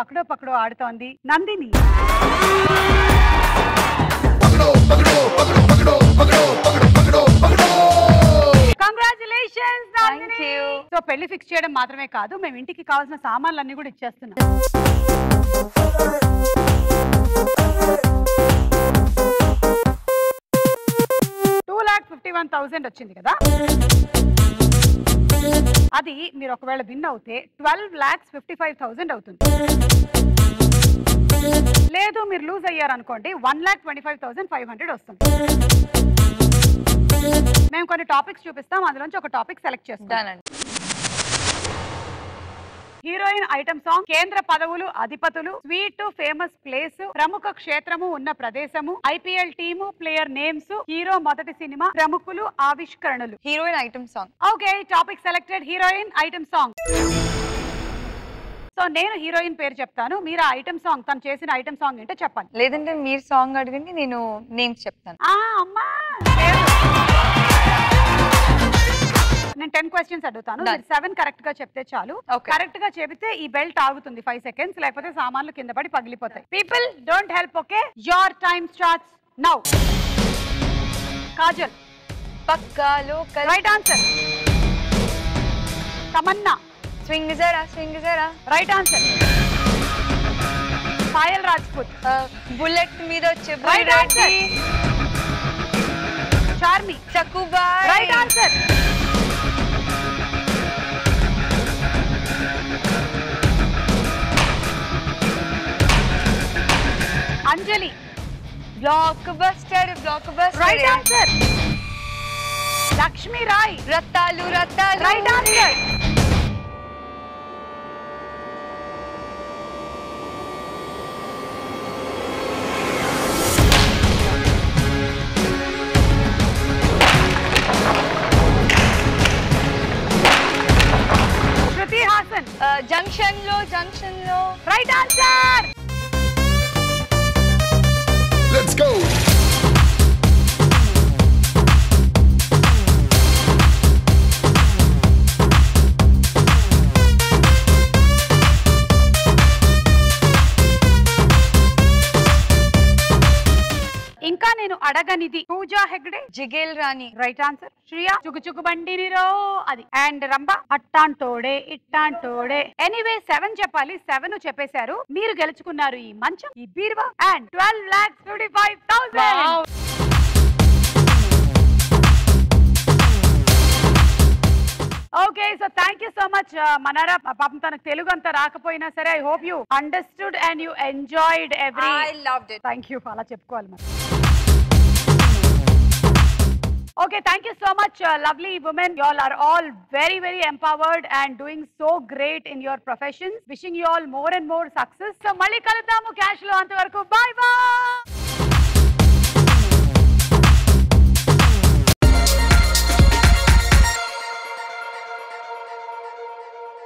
पकड़ो पकड़ो आड़ुतोंदी Nandini. Congratulations Nandini. Thank you. So పెళ్లి ఫిక్స్ చేయడం మాత్రమే కాదు, మేము ఇంటికి కావాల్సిన సామాన్లన్నీ కూడా ఇచ్చేస్తున్నాం. వచ్చింది కదా, అది మీరు ఒకవేళ విన్ అవుతే 12,55,000 అవుతుంది. లేదు మీరు లూజ్ అయ్యారు అనుకోండి 1,25,500 వస్తుంది. మేము కొన్ని టాపిక్స్ చూపిస్తాం, అందులోంచి ఒక టాపిక్ సెలెక్ట్ చేస్తానండి. హీరోయిన్ ఐటమ్ సాంగ్, కేంద్ర పదవులు, అధిపతులు, స్వీట్, ఫేమస్ ప్లేస్, ప్రముఖ క్షేత్రము ఉన్న ప్రదేశము, IPL team, player names, hero మొదటి సినిమా, ప్రముఖులు, ఆవిష్కరణలు. Heroine item song. Okay, topic selected. Heroine item song. So నేను హీరోయిన్ పేరు చెప్తాను, మీరు ఆ ఐటమ్ సాంగ్, తను చేసిన ఐటమ్ సాంగ్ ఏంటో చెప్పండి. లేదంటే మీరు సాంగ్ అడగండి, నేను నేమ్స్ చెప్తాను. అమ్మా నేను 10 questions అడుగుతాను, 7 కరెక్ట్ గా చెప్తే చాలు. కరెక్ట్ గా చెబితే ఈ బెల్ట్ ఆగుతుంది 5 seconds, లేకపోతే సామాన్లు కింద పడి పగిలిపోతాయి. People don't help. Okay, your time starts now. Kajal. Pakka local. Right answer. Tamannaah. Swing జరా స్వింగ్ జరా. Right answer. Payal Rajput. Bullet మీద వచ్చే రైట్ ఆన్సర్. చార్మి. చక్కుబాయ్. Right answer. Anjali. Blockbuster. Right answer. Lakshmi Rai. रत्तालू रत्तालू. Right answer. Shruti Haasan. Junction लो जंक्शन लो. Right answer. Let's go. ఇంకా నేను అడగనిది పూజా హెగ్డే. జిగేల్ రాణి. Right answer. శ్రియా. చుగుచుగు బండిని రో అది. అండ్ రంబా. అట్టాంటోడే ఇట్టాంటోడే. ఎనీవే 7 చెప్పాలి, 7 చెప్పేశారు. మీరు గెలుచుకున్నారు ఈ మంచం, ఈ బీరువా and 12,55,000. Okay, so thank you so much Manara. పాపం తనకు తెలుగు అంతా రాకపోయినా సరే I hope you understood and you enjoyed every. I loved it. Thank you. అలా చెప్పుకోవాలి మరి. Okay, thank you so much, lovely women. You all are all very, very empowered and doing so great in your professions. Wishing you all more and more success. So, Malli Kaluthamu Cash lo antavarku. Bye bye.